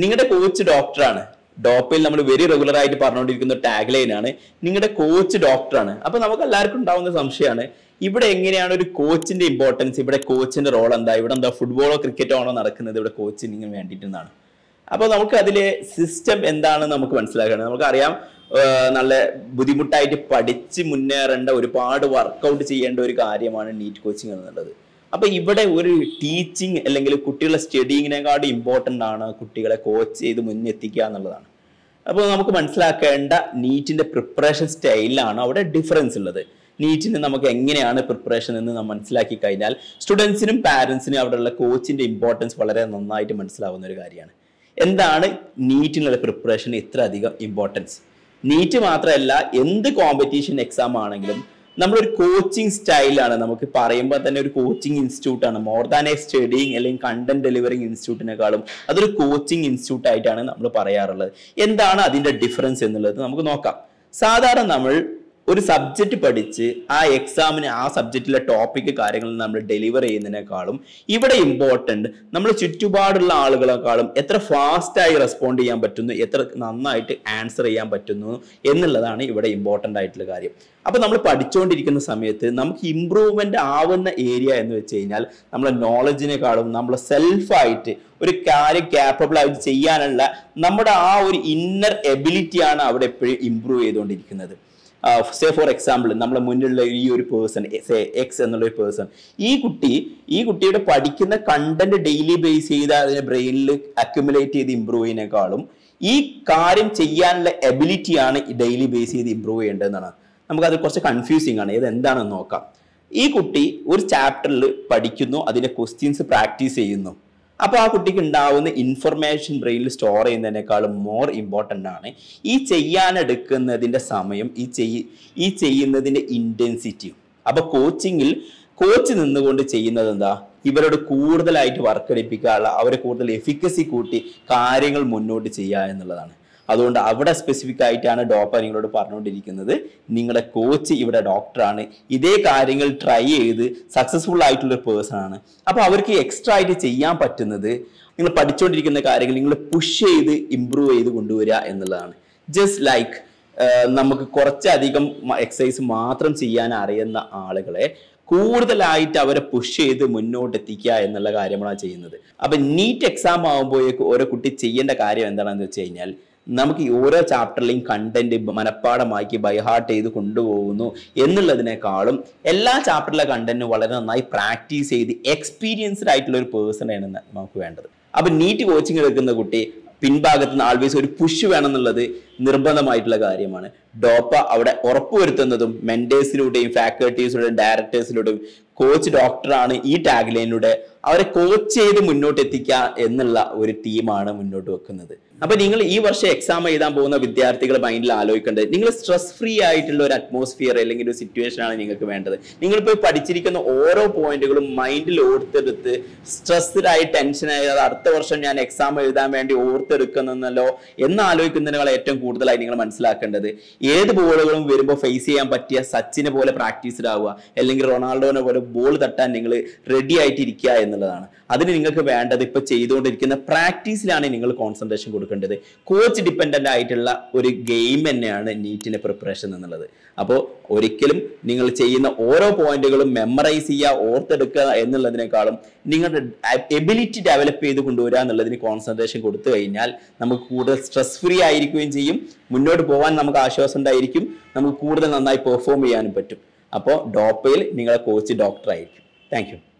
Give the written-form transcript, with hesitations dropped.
നിങ്ങളുടെ കോച്ച് ഡോക്ടറാണ്. ഡോപ്പയിൽ നമ്മൾ വെരി റെഗുലർ ആയിട്ട് പറഞ്ഞുകൊണ്ടിരിക്കുന്ന ടാഗ്ലൈനാണ് നിങ്ങളുടെ കോച്ച് ഡോക്ടറാണ്. അപ്പോൾ നമുക്ക് എല്ലാവർക്കും ഉണ്ടാവുന്ന സംശയമാണ്, ഇവിടെ എങ്ങനെയാണ് ഒരു കോച്ചിന്റെ ഇമ്പോർട്ടൻസ്, ഇവിടെ കോച്ചിന്റെ റോൾ എന്താ, ഇവിടെ എന്താ ഫുട്ബോളോ ക്രിക്കറ്റോ ആണോ നടക്കുന്നത്, ഇവിടെ കോച്ചിങ്ങിന് വേണ്ടിയിട്ടെന്നാണ്. അപ്പോൾ നമുക്ക് അതിലെ സിസ്റ്റം എന്താണെന്ന് നമുക്ക് മനസ്സിലാക്കണം. നമുക്കറിയാം നല്ല ബുദ്ധിമുട്ടായിട്ട് പഠിച്ച് മുന്നേറേണ്ട, ഒരുപാട് വർക്കൗട്ട് ചെയ്യേണ്ട ഒരു കാര്യമാണ് നീറ്റ് കോച്ചിങ് എന്നുള്ളത്. അപ്പോൾ ഇവിടെ ഒരു ടീച്ചിങ് അല്ലെങ്കിൽ കുട്ടികളുടെ സ്റ്റഡിങ്ങിനെക്കാളും ഇമ്പോർട്ടൻ്റ് ആണ് കുട്ടികളെ കോച്ച് ചെയ്ത് മുന്നെത്തിക്കുക എന്നുള്ളതാണ്. അപ്പോൾ നമുക്ക് മനസ്സിലാക്കേണ്ട നീറ്റിൻ്റെ പ്രിപ്പറേഷൻ സ്റ്റൈലിലാണ് അവിടെ ഡിഫറൻസ് ഉള്ളത്. നീറ്റിന് നമുക്ക് എങ്ങനെയാണ് പ്രിപ്പറേഷൻ എന്ന് നമ്മൾ മനസ്സിലാക്കി കഴിഞ്ഞാൽ സ്റ്റുഡൻസിനും പാരൻസിനും അവിടെയുള്ള കോച്ചിൻ്റെ ഇമ്പോർട്ടൻസ് വളരെ നന്നായിട്ട് മനസ്സിലാവുന്ന ഒരു കാര്യമാണ്. എന്താണ് നീറ്റിനുള്ള പ്രിപ്പറേഷൻ ഇത്ര അധികം ഇമ്പോർട്ടൻസ്? നീറ്റ് മാത്രമല്ല, എന്ത് കോമ്പറ്റീഷൻ എക്സാം ആണെങ്കിലും നമ്മളൊരു കോച്ചിങ് സ്റ്റൈലാണ്. നമുക്ക് പറയുമ്പോൾ തന്നെ ഒരു കോച്ചിങ് ഇൻസ്റ്റിറ്റ്യൂട്ടാണ്, മോർ ദാൻ എ സ്റ്റഡിങ് അല്ലെങ്കിൽ കണ്ടന്റ് ഡെലിവറിങ് ഇൻസ്റ്റിറ്റ്യൂട്ടിനേക്കാളും അതൊരു കോച്ചിങ് ഇൻസ്റ്റിറ്റ്യൂട്ടായിട്ടാണ് നമ്മൾ പറയാറുള്ളത്. എന്താണ് അതിൻ്റെ ഡിഫറൻസ് എന്നുള്ളത് നമുക്ക് നോക്കാം. സാധാരണ നമ്മൾ ഒരു സബ്ജക്റ്റ് പഠിച്ച് ആ എക്സാമിന് ആ സബ്ജക്റ്റിലെ ടോപ്പിക്ക് കാര്യങ്ങൾ നമ്മൾ ഡെലിവർ ചെയ്യുന്നതിനേക്കാളും ഇവിടെ ഇമ്പോർട്ടൻ്റ് നമ്മുടെ ചുറ്റുപാടുള്ള ആളുകളെക്കാളും എത്ര ഫാസ്റ്റായി റെസ്പോണ്ട് ചെയ്യാൻ പറ്റുന്നു, എത്ര നന്നായിട്ട് ആൻസർ ചെയ്യാൻ പറ്റുന്നു എന്നുള്ളതാണ് ഇവിടെ ഇമ്പോർട്ടൻ്റ് ആയിട്ടുള്ള കാര്യം. അപ്പോൾ നമ്മൾ പഠിച്ചുകൊണ്ടിരിക്കുന്ന സമയത്ത് നമുക്ക് ഇമ്പ്രൂവ്മെൻ്റ് ആവുന്ന ഏരിയ എന്ന് വെച്ച് കഴിഞ്ഞാൽ നമ്മളെ നോളജിനേക്കാളും നമ്മളെ സെൽഫായിട്ട് ഒരു കാര്യം ക്യാപ്പബിൾ ആയിട്ട് ചെയ്യാനുള്ള നമ്മുടെ ആ ഒരു ഇന്നർ എബിലിറ്റിയാണ് അവിടെ എപ്പോഴും ഇമ്പ്രൂവ് ചെയ്തുകൊണ്ടിരിക്കുന്നത്. സേ ഫോർ എക്സാമ്പിൾ, നമ്മളെ മുന്നിലുള്ള ഈ ഒരു പേഴ്സൺ, സേ എക്സ് എന്നുള്ളൊരു പേഴ്സൺ, ഈ കുട്ടിയുടെ പഠിക്കുന്ന കണ്ടന്റ് ഡെയിലി ബേസ് ചെയ്ത് അതിനെ ബ്രെയിനിൽ അക്യുമുലേറ്റ് ചെയ്ത് ഇമ്പ്രൂവ് ചെയ്യുന്നതിനേക്കാളും ഈ കാര്യം ചെയ്യാനുള്ള എബിലിറ്റിയാണ് ഡെയിലി ബേസ് ചെയ്ത് ഇമ്പ്രൂവ് ചെയ്യേണ്ടതെന്നാണ്. നമുക്കത് കുറച്ച് കൺഫ്യൂസിങ് ആണ്, ഇത് എന്താണെന്ന് നോക്കാം. ഈ കുട്ടി ഒരു ചാപ്റ്ററിൽ പഠിക്കുന്നു, അതിൻ്റെ ക്വസ്റ്റ്യൻസ് പ്രാക്ടീസ് ചെയ്യുന്നു. അപ്പോൾ ആ കുട്ടിക്ക് ഉണ്ടാവുന്ന ഇൻഫർമേഷൻ ബ്രെയിനിൽ സ്റ്റോർ ചെയ്യുന്നതിനേക്കാളും മോർ ഇമ്പോർട്ടൻ്റ് ആണ് ഈ ചെയ്യാനെടുക്കുന്നതിൻ്റെ സമയം, ഈ ചെയ്യുന്നതിൻ്റെ ഇൻറ്റൻസിറ്റിയും. അപ്പോൾ കോച്ചിങ്ങിൽ കോച്ച് നിന്നുകൊണ്ട് ചെയ്യുന്നത് എന്താ, ഇവരോട് കൂടുതലായിട്ട് വർക്ക് എടുപ്പിക്കാനുള്ള, അവരെ കൂടുതൽ എഫിക്കസി കൂട്ടി കാര്യങ്ങൾ മുന്നോട്ട് ചെയ്യുക എന്നുള്ളതാണ്. അതുകൊണ്ട് അവിടെ സ്പെസിഫിക് ആയിട്ടാണ് ഡോപ്പ നിങ്ങളോട് പറഞ്ഞുകൊണ്ടിരിക്കുന്നത്, നിങ്ങളുടെ കോച്ച് ഇവിടെ ഡോക്ടറാണ്, ഇതേ കാര്യങ്ങൾ ട്രൈ ചെയ്ത് സക്സസ്ഫുൾ ആയിട്ടുള്ളൊരു പേഴ്സൺ ആണ്. അപ്പോൾ അവർക്ക് എക്സ്ട്രാ ആയിട്ട് ചെയ്യാൻ പറ്റുന്നത് നിങ്ങൾ പഠിച്ചുകൊണ്ടിരിക്കുന്ന കാര്യങ്ങൾ നിങ്ങൾ പുഷ് ചെയ്ത് ഇമ്പ്രൂവ് ചെയ്ത് കൊണ്ടുവരിക എന്നുള്ളതാണ്. ജസ്റ്റ് ലൈക്ക് നമുക്ക് കുറച്ചധികം എക്സസൈസ് മാത്രം ചെയ്യാൻ അറിയുന്ന ആളുകളെ കൂടുതലായിട്ട് അവരെ പുഷ് ചെയ്ത് മുന്നോട്ടെത്തിക്കുക എന്നുള്ള കാര്യമാണ് ചെയ്യുന്നത്. അപ്പം നീറ്റ് എക്സാം ആകുമ്പോഴേക്കും ഓരോ കുട്ടി ചെയ്യേണ്ട കാര്യം എന്താണെന്ന് വെച്ച് കഴിഞ്ഞാൽ നമുക്ക് ഈ ഓരോ ചാപ്റ്ററിലെയും കണ്ടന്റ് മനഃപ്പാഠമാക്കി ബൈഹാർട്ട് ചെയ്ത് കൊണ്ടുപോകുന്നു എന്നുള്ളതിനേക്കാളും എല്ലാ ചാപ്റ്ററിലെ കണ്ടന്റ് വളരെ നന്നായി പ്രാക്ടീസ് ചെയ്ത് എക്സ്പീരിയൻസ്ഡ് ആയിട്ടുള്ള ഒരു പേഴ്സണാണ് നമുക്ക് വേണ്ടത്. അപ്പം നീറ്റ് കോച്ചിങ് എടുക്കുന്ന കുട്ടി പിൻഭാഗത്ത് നിന്ന് ആൾവേസ് ഒരു പുഷ് വേണം എന്നുള്ളത് നിർബന്ധമായിട്ടുള്ള കാര്യമാണ്. ഡോപ്പ അവിടെ ഉറപ്പുവരുത്തുന്നതും മെന്റേഴ്സിലൂടെയും ഫാക്കൽറ്റീസിലൂടെയും ഡയറക്ടേഴ്സിലൂടെയും കോച്ച് ഡോക്ടറാണ് ഈ ടാഗ്ലൈനിലൂടെ അവരെ കോച്ച് ചെയ്ത് മുന്നോട്ട് എത്തിക്കുക എന്നുള്ള ഒരു തീമാണ് മുന്നോട്ട് വെക്കുന്നത്. അപ്പോൾ നിങ്ങൾ ഈ വർഷം എക്സാം എഴുതാൻ പോകുന്ന വിദ്യാർത്ഥികൾ മൈൻഡിൽ ആലോചിക്കേണ്ടത്, നിങ്ങൾ സ്ട്രെസ് ഫ്രീ ആയിട്ടുള്ള ഒരു അറ്റ്മോസ്ഫിയർ അല്ലെങ്കിൽ ഒരു സിറ്റുവേഷനാണ് നിങ്ങൾക്ക് വേണ്ടത്. നിങ്ങളിപ്പോൾ പഠിച്ചിരിക്കുന്ന ഓരോ പോയിന്റുകളും മൈൻഡിൽ ഓർത്തെടുത്ത് സ്ട്രെസ്ഡായി ടെൻഷനായി അത് അടുത്ത വർഷം ഞാൻ എക്സാം എഴുതാൻ വേണ്ടി ഓർത്തെടുക്കുന്നല്ലോ എന്ന് ആലോചിക്കുന്നതിനേക്കാൾ ഏറ്റവും കൂടുതലായി നിങ്ങൾ മനസ്സിലാക്കേണ്ടത്, ഏത് ബോളുകളും വരുമ്പോൾ ഫേസ് ചെയ്യാൻ പറ്റിയ സച്ചിനെ പോലെ പ്രാക്ടീസ്ഡ് ആവുക അല്ലെങ്കിൽ റൊണാൾഡോനെ പോലെ ബോൾ തട്ടാൻ നിങ്ങൾ റെഡി ആയിട്ടിരിക്കുക എന്നുള്ളതാണ്. അതിന് നിങ്ങൾക്ക് വേണ്ടത് ഇപ്പോൾ ചെയ്തുകൊണ്ടിരിക്കുന്ന പ്രാക്ടീസിലാണ് നിങ്ങൾ കോൺസെൻട്രേഷൻ കൊടുക്കേണ്ടത്. കോച്ച് ഡിപ്പെൻഡൻ്റ് ആയിട്ടുള്ള ഒരു ഗെയിം തന്നെയാണ് നീറ്റിൻ്റെ പ്രിപ്പറേഷൻ എന്നുള്ളത്. അപ്പോൾ ഒരിക്കലും നിങ്ങൾ ചെയ്യുന്ന ഓരോ പോയിന്റുകളും മെമ്മറൈസ് ചെയ്യുക, ഓർത്തെടുക്കുക എന്നുള്ളതിനേക്കാളും നിങ്ങളുടെ എബിലിറ്റി ഡെവലപ്പ് ചെയ്ത് കൊണ്ടുവരിക എന്നുള്ളതിന് കോൺസെൻട്രേഷൻ കൊടുത്തു കഴിഞ്ഞാൽ നമുക്ക് കൂടുതൽ സ്ട്രെസ് ഫ്രീ ആയിരിക്കുകയും ചെയ്യും, മുന്നോട്ട് പോകാൻ നമുക്ക് ആശ്വാസം ഉണ്ടായിരിക്കും, നമുക്ക് കൂടുതൽ നന്നായി പെർഫോം ചെയ്യാനും പറ്റും. അപ്പോൾ ഡോപ്പയിൽ നിങ്ങളെ കോച്ച് ഡോക്ടറായിരിക്കും. Thank you.